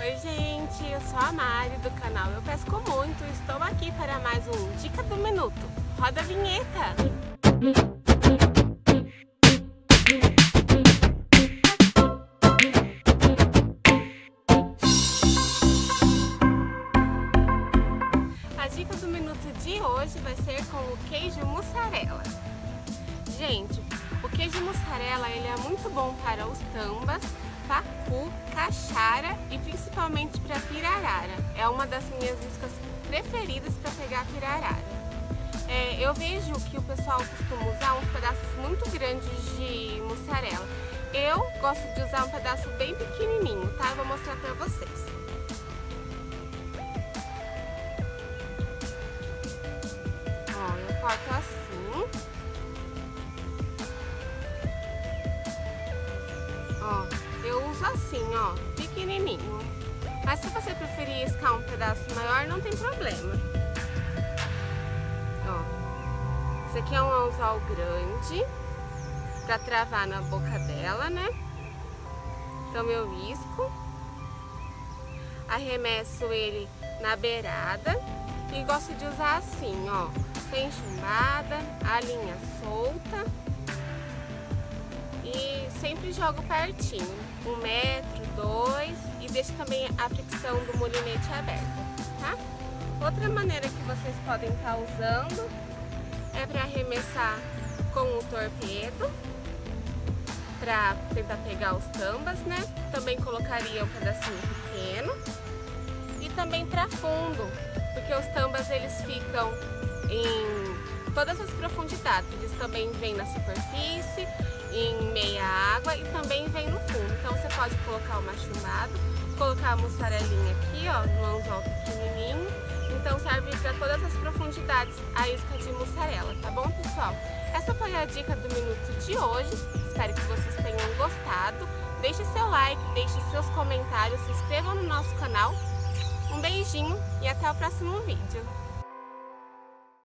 Oi gente, eu sou a Mari do canal Eu Pesco Muito e estou aqui para mais um Dica do Minuto. Roda a vinheta! A dica do minuto de hoje vai ser com o queijo mussarela. Gente, o queijo mussarela ele é muito bom para os tambas, pacu, cachara e principalmente para pirarara. É uma das minhas iscas preferidas para pegar pirarara. Eu vejo que o pessoal costuma usar uns pedaços muito grandes de mussarela. Eu gosto de usar um pedaço bem pequenininho, tá? Eu vou mostrar para vocês. Corto assim, ó, eu uso assim, ó, pequenininho, mas se você preferir escar um pedaço maior, não tem problema, ó, esse aqui é um anzol grande, pra travar na boca dela, né, então eu isco, arremesso ele na beirada e gosto de usar assim, ó. Sem chumbada, a linha solta e sempre jogo pertinho, 1 metro, 2 e deixo também a fricção do molinete aberta, tá? Outra maneira que vocês podem estar usando é para arremessar com o torpedo, para tentar pegar os tambas, né? Também colocaria um pedacinho pequeno e também para fundo, porque os tambas eles ficam em todas as profundidades, eles também vêm na superfície, em meia água e também vêm no fundo. Então você pode colocar o machumbado, colocar a mussarelinha aqui, ó, no anzol pequenininho. Então serve para todas as profundidades a isca de mussarela, tá bom, pessoal? Essa foi a dica do minuto de hoje. Espero que vocês tenham gostado. Deixe seu like, deixe seus comentários, se inscrevam no nosso canal. Um beijinho e até o próximo vídeo.